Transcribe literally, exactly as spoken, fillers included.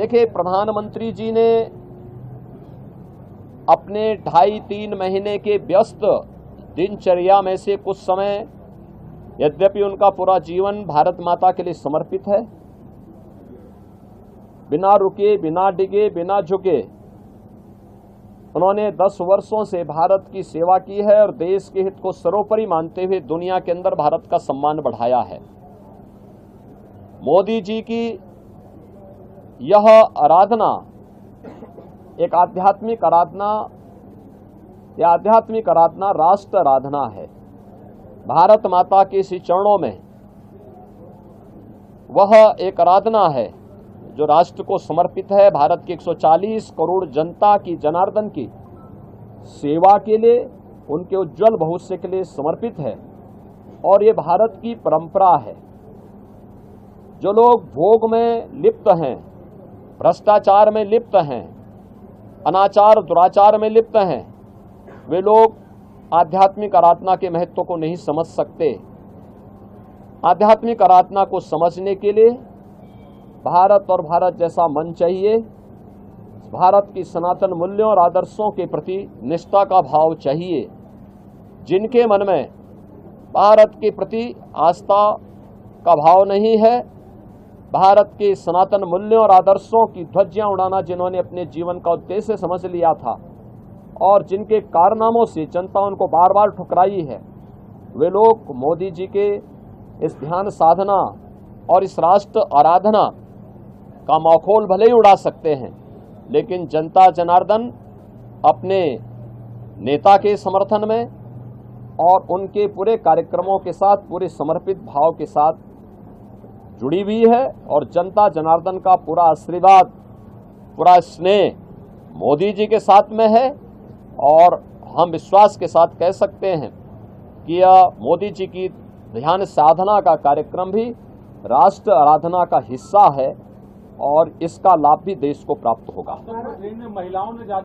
देखिए, प्रधानमंत्री जी ने अपने ढाई तीन महीने के व्यस्त दिनचर्या में से कुछ समय, यद्यपि उनका पूरा जीवन भारत माता के लिए समर्पित है, बिना रुके बिना डिगे बिना झुके उन्होंने दस वर्षों से भारत की सेवा की है और देश के हित को सर्वोपरि मानते हुए दुनिया के अंदर भारत का सम्मान बढ़ाया है। मोदी जी की यह आराधना एक आध्यात्मिक आराधना या आध्यात्मिक आराधना राष्ट्र आराधना है। भारत माता के इसी चरणों में वह एक आराधना है जो राष्ट्र को समर्पित है, भारत की एक सौ चालीस करोड़ जनता की, जनार्दन की सेवा के लिए, उनके उज्जवल भविष्य के लिए समर्पित है। और ये भारत की परंपरा है। जो लोग भोग में लिप्त हैं, भ्रष्टाचार में लिप्त हैं, अनाचार दुराचार में लिप्त हैं, वे लोग आध्यात्मिक आराधना के महत्व को नहीं समझ सकते। आध्यात्मिक आराधना को समझने के लिए भारत और भारत जैसा मन चाहिए, भारत की सनातन मूल्यों और आदर्शों के प्रति निष्ठा का भाव चाहिए। जिनके मन में भारत के प्रति आस्था का भाव नहीं है, भारत के सनातन मूल्यों और आदर्शों की ध्वजा उड़ाना जिन्होंने अपने जीवन का उद्देश्य समझ लिया था और जिनके कारनामों से जनता उनको बार बार ठुकराई है, वे लोग मोदी जी के इस ध्यान साधना और इस राष्ट्र आराधना का माखोल भले ही उड़ा सकते हैं, लेकिन जनता जनार्दन अपने नेता के समर्थन में और उनके पूरे कार्यक्रमों के साथ, पूरे समर्पित भाव के साथ जुड़ी हुई है। और जनता जनार्दन का पूरा आशीर्वाद, पूरा स्नेह मोदी जी के साथ में है। और हम विश्वास के साथ कह सकते हैं कि यह मोदी जी की ध्यान साधना का कार्यक्रम भी राष्ट्र आराधना का हिस्सा है और इसका लाभ भी देश को प्राप्त होगा। महिलाओं ने